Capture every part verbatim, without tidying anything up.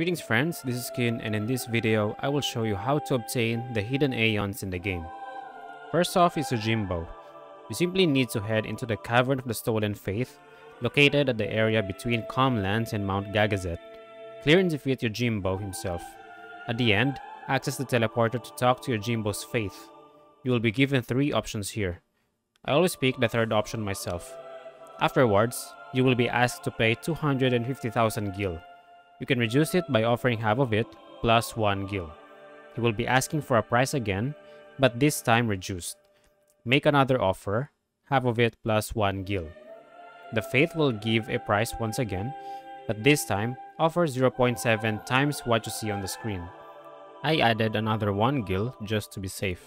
Greetings friends, this is Kin, and in this video I will show you how to obtain the hidden aeons in the game. First off is Yojimbo. You simply need to head into the Cavern of the Stolen Faith, located at the area between Calm Lands and Mount Gagazet. Clear and defeat Yojimbo himself. At the end, access the teleporter to talk to Yojimbo's faith. You will be given three options here. I always pick the third option myself. Afterwards, you will be asked to pay two hundred fifty thousand gil. You can reduce it by offering half of it plus one gil. He will be asking for a price again, but this time reduced. Make another offer, half of it plus one gil. The faith will give a price once again, but this time offer zero point seven times what you see on the screen. I added another one gil just to be safe.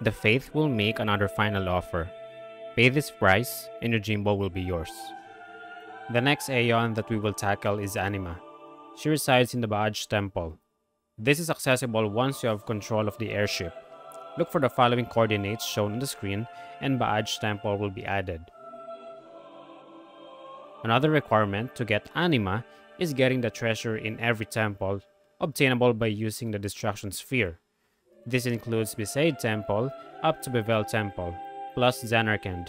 The faith will make another final offer. Pay this price and Yojimbo will be yours. The next aeon that we will tackle is Anima. She resides in the Baaj Temple. This is accessible once you have control of the airship. Look for the following coordinates shown on the screen and Baaj Temple will be added. Another requirement to get Anima is getting the treasure in every temple, obtainable by using the Destruction Sphere. This includes Besaid Temple up to Bevelle Temple, plus Zanarkand.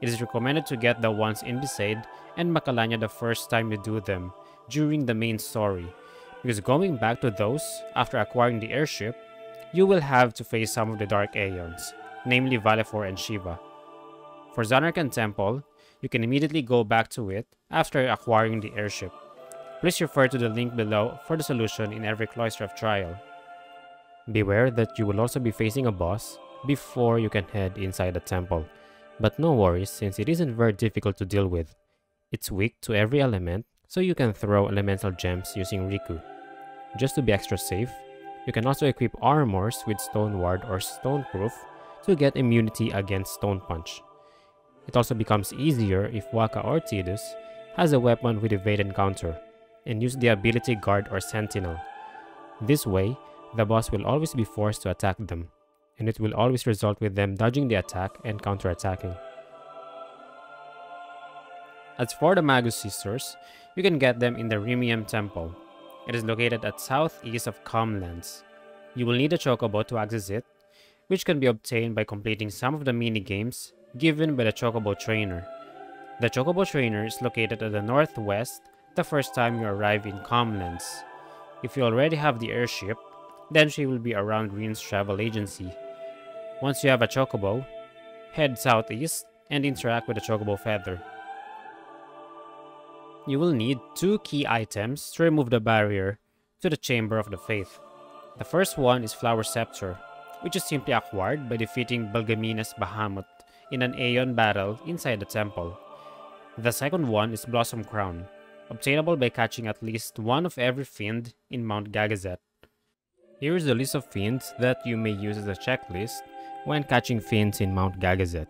It is recommended to get the ones in Besaid and Macalania the first time you do them, during the main story, because going back to those after acquiring the airship, you will have to face some of the Dark Aeons, namely Valefor and Shiva. For Zanarkand Temple, you can immediately go back to it after acquiring the airship. Please refer to the link below for the solution in every Cloister of Trial. Beware that you will also be facing a boss before you can head inside the temple, but no worries since it isn't very difficult to deal with. It's weak to every element, so you can throw elemental gems using Rikku. Just to be extra safe, you can also equip armors with Stone Ward or Stone Proof to get immunity against Stone Punch. It also becomes easier if Waka or Tidus has a weapon with evade and counter, and use the ability Guard or Sentinel. This way, the boss will always be forced to attack them, and it will always result with them dodging the attack and counter-attacking. As for the Magus Sisters, you can get them in the Rimium Temple. It is located at southeast of Calm Lands. You will need a Chocobo to access it, which can be obtained by completing some of the mini-games given by the Chocobo Trainer. The Chocobo Trainer is located at the northwest the first time you arrive in Calm Lands. If you already have the airship, then she will be around Green's travel agency. Once you have a Chocobo, head southeast and interact with the Chocobo Feather. You will need two key items to remove the barrier to the Chamber of the Faith. The first one is Flower Scepter, which is simply acquired by defeating Belgamine's Bahamut in an Aeon battle inside the temple. The second one is Blossom Crown, obtainable by catching at least one of every fiend in Mount Gagazet. Here is the list of fiends that you may use as a checklist when catching fiends in Mount Gagazet.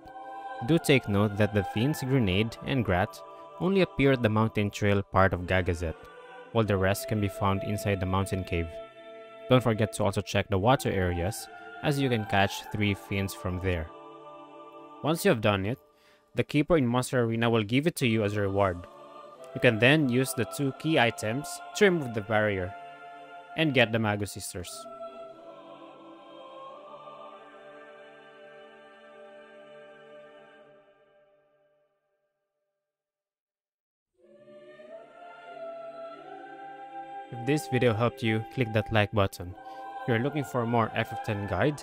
Do take note that the fiends Grenade and Grat only appear at the mountain trail part of Gagazet, while the rest can be found inside the mountain cave. Don't forget to also check the water areas, as you can catch three fiends from there. Once you have done it, the keeper in Monster Arena will give it to you as a reward. You can then use the two key items to remove the barrier, and get the Magus Sisters. If this video helped you, click that like button. If you're looking for more F F ten guide,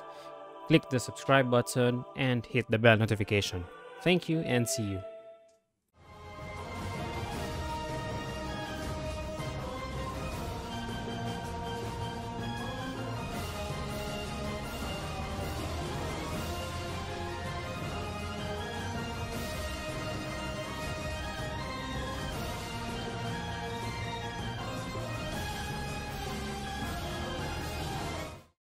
click the subscribe button and hit the bell notification. Thank you and see you.